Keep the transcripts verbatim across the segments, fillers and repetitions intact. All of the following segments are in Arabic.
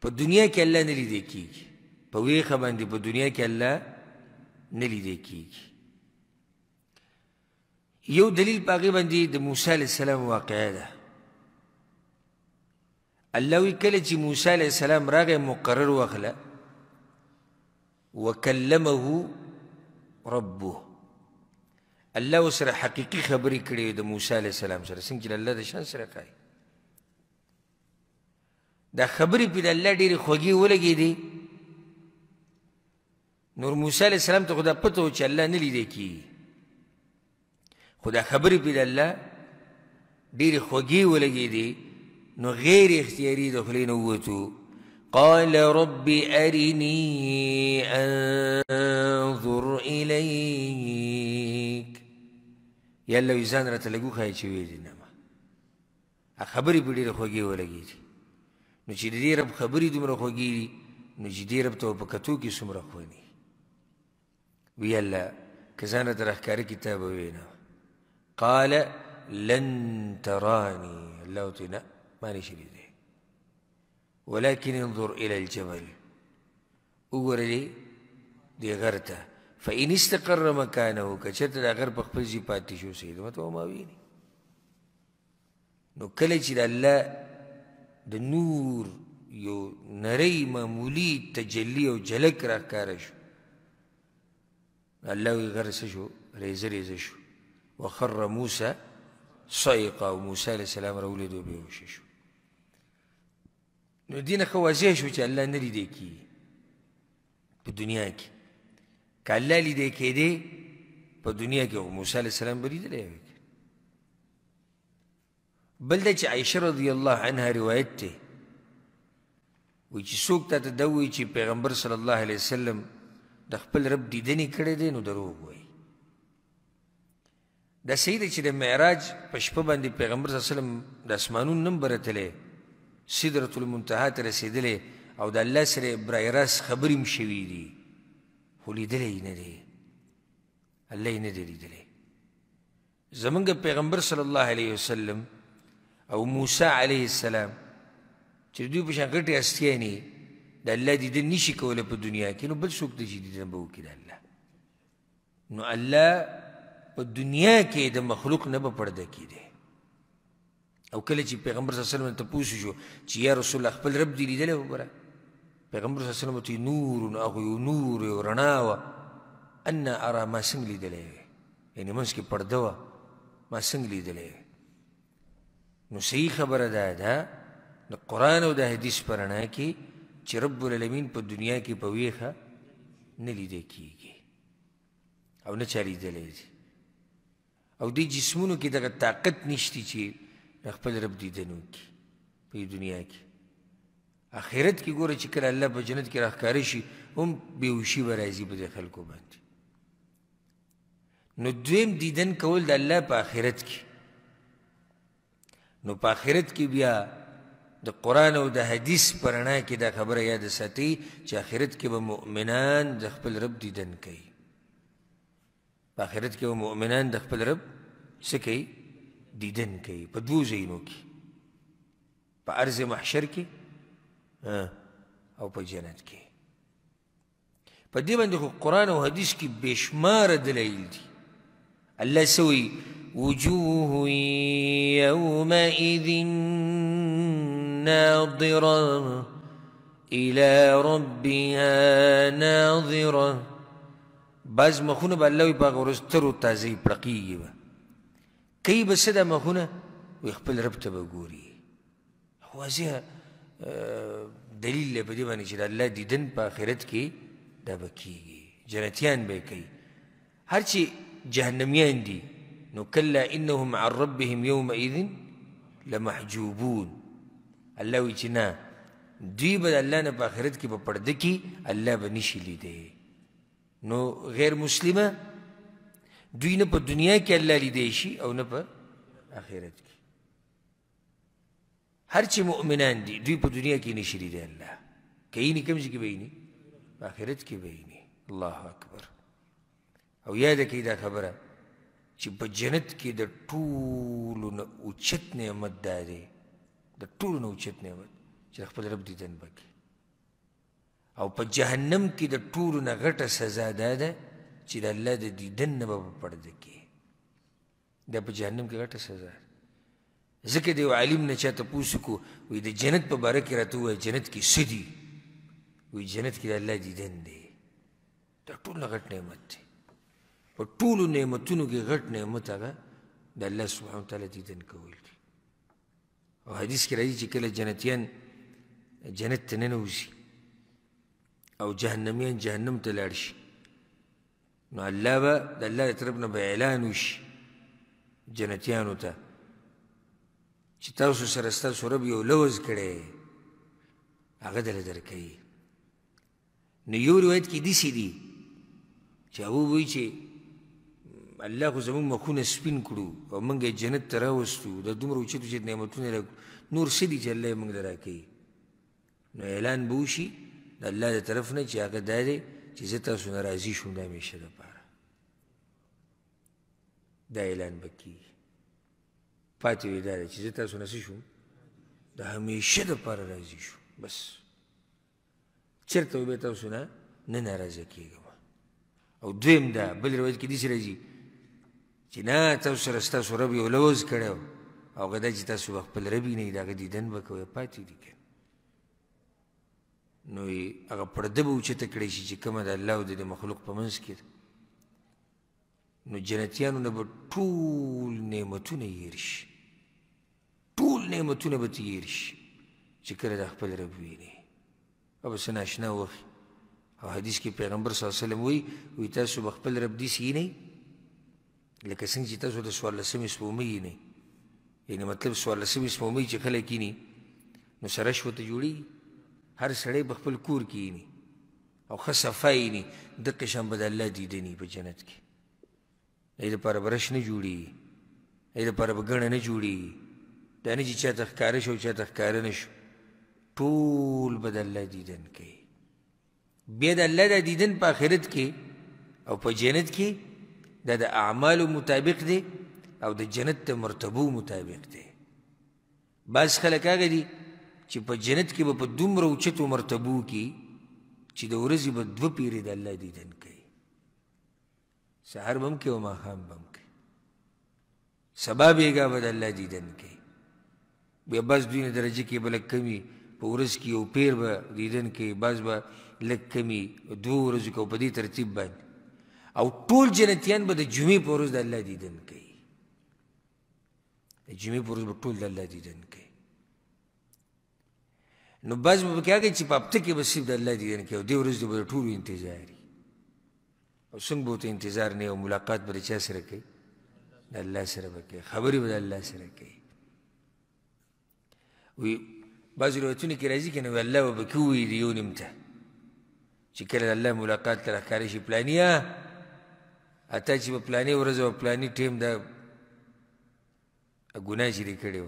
پا دنیا کی اللہ نلی دیکھی گی، پا ویخ باندی پا دنیا کی اللہ نلی دیکھی گی. یو دلیل پا غی باندی دا موسیٰ علیہ السلام واقعہ دا. اللہوی کل چی موسیٰ علیہ السلام راگ مقرر وخلا وَكَلَّمَهُ رَبُّهُ، اللہ اسر حقیقی خبری کردی دا موسیٰ علیہ السلام سر سنگل اللہ دا شان سر قائی دا خبری پید اللہ دیر خوگی ہو لگی دی. نور موسیٰ علیہ السلام تا خدا پتو چا اللہ نلی دیکی، خدا خبری پید اللہ دیر خوگی ہو لگی دی، نو غیر اختیاری دخلی نووتو. قال رب ارینی انظر الیک، یا اللہ ویزان را تلگو خواہی چوئی دی نما خبری پید دیر خوگی ہو لگی دی. نو چی دی رب خبری دوم را خوگی دی، نو چی دی رب تو پکتو کی سم را خوانی. وی اللہ کزان در احکار کتاب وینا قال لن ترانی، اللہ تینا مانی شلی دی، ولیکن انظر الى الجبل، اگر دی دی غرطا فین استقر مکانو، کچھت دا غر پک پزی پاتی شو سید مطبع ماوینی. نو کلچی دا اللہ دا نور یو نری معمولی تجلی و جلک را کارشو، اللہ وی غرسشو ریز ریزشو. وخر موسیٰ صائقا، و موسیٰ علیہ السلام رولی دو بیوششو. نو دین خوازیہ شو چا اللہ نلی دیکی پا دنیا کی، کہ اللہ لی دیکی دے پا دنیا کی، و موسیٰ علیہ السلام بری دلے ہوئی. بلدہ چی عائشہ رضی اللہ عنہ روایت تے ویچی سوکتا تا دوئی چی پیغمبر صلی اللہ علیہ وسلم دخپل رب دیدنی کردے نو دروگ ہوئی. دا سیدہ چی دا معراج پشپا باندی پیغمبر صلی اللہ علیہ وسلم دا اسمانون نمبرت لے صدرت المنتحہ ترسید لے، او دا اللہ سر برائی راس خبریم شوی دی، خولی دلے ہی ندے، اللہ ہی ندے دلے. زمانگا پیغمبر صلی اللہ علیہ وسلم او موسیٰ علیہ السلام چلی دوی پشان گھٹے ہستیانی دا اللہ دیدن نیشی کولا پا دنیا کی، نو بل سوکتا چی دیدن باوکی دا اللہ. نو اللہ پا دنیا کی دا مخلوق نبا پردہ کی دے. او کل چی پیغمبر صلی اللہ علیہ وسلم تا پوسو شو چی یا رسول اللہ خپل رب دیلی دلے ہو برا، پیغمبر صلی اللہ علیہ وسلم تی نورن اخوی و نور و رناو انا ارا ما سنگ لی دلے ہوئے، یعنی منس کی پردوا ما سنگ لی دلے ہوئے. نو صحیح خبر دا دا دا قرآن و دا حدیث پرانا کی چی رب العالمین پا دنیا کی پویخا نلی دیکھی گی او نچالی دلے دی، او دی جسمونو کی دا طاقت نشتی چی اخپل رب دیدنو کی پی دنیا کی. آخرت کی گورا چکل اللہ پا جنت کی راکارشی ام بیوشی و رازی بدے خلقو باندی. نو دویم دیدن کول دا اللہ پا آخرت کی. نو پا آخرت کی بیا دا قرآن و دا حدیث پرانا کی دا خبر یاد ساتی چا آخرت کی با مؤمنان دا خپل رب دیدن کئی، پا آخرت کی با مؤمنان دا خپل رب سکئی دیدن کئی، پا دو زینو کی، پا عرض محشر کی او پا جنت کی. پا دیبان دیکھو قرآن و حدیث کی بیشمار دلائل دی. اللہ سوئی وجوه يومئذ ناظرة إلى ربها ناظرة. بعض مخونة با اللہوی پا غرستر و تازی پرقیی با کئی بسدہ مخونة وی خپل رب تبا گوری. واضح دلیل لے پا دیبانی چید اللہ دیدن پا آخرت کی دا با کی گی، جنتیان بے کئی ہرچی جہنمیان دی. نو کلا انہم عن ربهم یوم ایدن لمحجوبون. اللہ وی چنا دوی بد اللہ نا پا آخرت کی پا پردکی اللہ با نشی لی دے. نو غیر مسلمہ دوی نا پا دنیا کی اللہ لی دیشی او نا پا آخرت کی. ہرچی مؤمنان دی دوی پا دنیا کی نشی لی دے اللہ، کئینی کمزی کی بینی پا آخرت کی بینی. اللہ اکبر. او یاد کئی دا خبرہ چی بجنت کی در طول نا اوچت نعمت دارے، در طول نا اوچت نعمت چی رخ پل رب دیدن باکی. او پا جہنم کی دا طور نغٹ سزا دادا چی دا اللہ دا دیدن نبا پڑھتا کی دا پا جہنم کی غٹ سزا دا. ذکر دیو علیم نے چاہتا پوسکو وی دا جنت پا بارکی راتو وی جنت کی صدی وی جنت کی دا اللہ دیدن دے دا طول نغٹ نعمت دے پا طول نعمتونو کی غٹ نعمت آگا دا اللہ سبحانہ وتعالی دیدن کول دی. اور حدیث کی رضی چی کل جنتیان جنت تننوزی او جہنمیان جہنم تلارشی نو اللہ با دا اللہ اطربنا با اعلانوشی جنتیانو تا چی تاسو سرستا سورب یو لوز کرے آگا دل درکی. نو یو روایت کی دیسی دی چی ابو بوئی چی اللہ کو زمان مخون سپین کرو اور منگ جنت تراوستو در دمر اوچت اوچت نعمتون نور سیدی چی اللہ منگ درکی. نو اعلان بوشی دا اللہ دا طرف نا چی آگا دا دے چی زتا سو نرازی شنگا میشہ دا پارا دا اعلان بکی پاتے ہوئے دا دے چی زتا سو نرازی شنگا دا ہمیشہ دا پارا رازی شنگا بس چرتا ہوئے بیتا سو نا ننرازہ کیے گا. او دویم دا بل روایت کی دیسی رازی چی نا تاو سرستا سو ربی علوز کرے او گا دا چی تا سو وقت پل ربی نی دا گا دیدن بکوئے پاتے دی کن. نوی اگر پردب اوچھے تکڑیشی چی کم دا اللہ دے دے مخلوق پا منز کر نو جنتیانو نبا طول نعمتو نیرش طول نعمتو نبا تیرش چی کر دا خپل ربوی نی. اب سناشنا وقت اور حدیث کی پیغمبر صلی اللہ علیہ وسلم وی وی تاسو بخپل رب دیس ہی نی لکسنگ چی تاسو دا سوال لسم اس مومی نی یعنی مطلب سوال لسم اس مومی چی خلق کی نی نو سرشو تجوڑی ہر سڑے بخپل کور کینی او خصفائی نی دقشان بدا اللہ دیدنی پا جنت کی ایدہ پارا برش نجوڑی ایدہ پارا بگن نجوڑی دانی جی چاہتا خکارش ہو چاہتا خکارنش طول بدا اللہ دیدن کی بید اللہ دا دیدن پا آخرت کی او پا جنت کی دا دا اعمال مطابق دے او دا جنت تا مرتبو مطابق دے. بعض خلق آگا دی چی پا جنت کی با پا دوم روچت و مرتبو کی چی دو رزی با دو پیری دا اللہ دیدن کئی سہر بم کئی و ما خام بم کئی سبا بیگا با دا اللہ دیدن کئی بیا باز دوین درجہ کی با لگ کمی پا رز کی او پیر با دیدن کئی باز با لگ کمی دو رزی کو پا دی ترتیب بان او طول جنتیان با دا جمعی پا رز دا اللہ دیدن کئی جمعی پا رز با طول دا اللہ دیدن کئی. نو بعض میں کیا گئی چی پاپتکی بسیب دا اللہ دیدن کیا دیو رز دو بدا طول انتظاری او سنگ بوتا انتظار نیا و ملاقات بدا چا سرکی دا اللہ سرکی خبری بدا اللہ سرکی. وی بعض رویتونی کی رازی کنو اللہ و بکیوی دیو نمتا چی کل اللہ ملاقات ترکارشی پلانیا آتا چی با پلانی و رز و پلانی ٹیم دا گناہ چی رکڑی و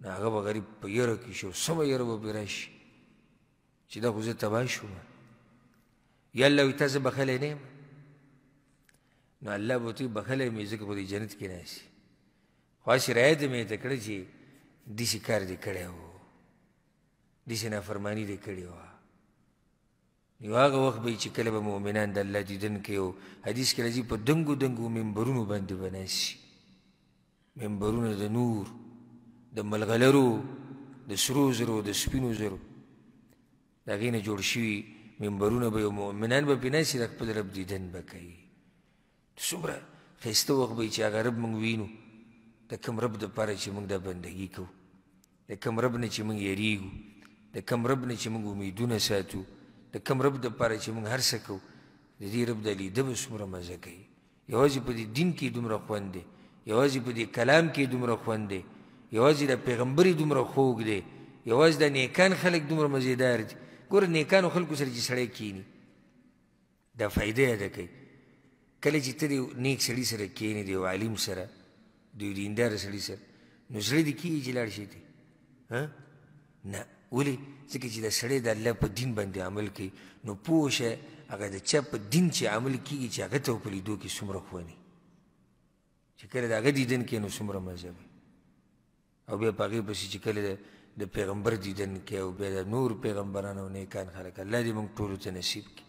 نا آغا با غریب پا یرا کشو سما یرا با براش چی دا خوزه تباش شو یا اللہ وی تازه بخلی نیم نا اللہ با توی بخلی میزک با دی جنت کی ناسی خواسی رایت میتا کرده چی دیسی کار دی کرده ہو دیسی نافرمانی دی کرده ہو. یو آغا وقت بای چی کلب مومنان دا اللہ دیدن که ہو حدیث کلازی پا دنگو دنگو ممبرونو بندو بناسی ممبرونو دا نور دا ملغلرو دا سروزرو دا سپینوزرو دا غین جوڑ شوی ممبرون با یو مؤمنان با پیناسی دا خپل رب دیدن با کئی سمرا خیسته وقت بای چی آگا رب منگوینو دا کم رب دا پارا چی منگ دا بندگی کو دا کم رب نا چی منگ یریگو دا کم رب نا چی منگ امیدون ساتو دا کم رب دا پارا چی منگ حرسا کو دا دی رب دا لیده با سمرا مزا کئی یوازی پا دی دین کی دمرا خوانده یوازی پا دی کلام کی دمرا خوانده یوازی دا پیغمبری دمرا خوک دے یوازی دا نیکان خلق دمرا مزیدار دے گورا نیکانو خلقو سر جی سڑے کینی دا فائدہ دا کئی کل چی تا دے نیک سڑی سر کینی دے و علیم سر دے دیندار سڑی سر نو سڑی دے کی جلال شیدے نا اولی سکر چی دا سڑی دا اللہ پا دین باندے عمل کئی نو پوش ہے اگر دا چا پا دین چی عمل کی گی چا غطہ پلی دو کی سمرا خوانی چکر دا غدی دن کئی نو سمرا مذہبی او بیا پاگی پسی چکل د پیغمبر دیدن کې او بیا د نور پیغمبرانو نیکان خلک الله دې موږ ټولو ته نصیب کړي.